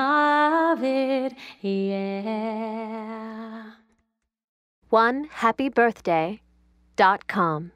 of it, yeah. 1happybirthday.com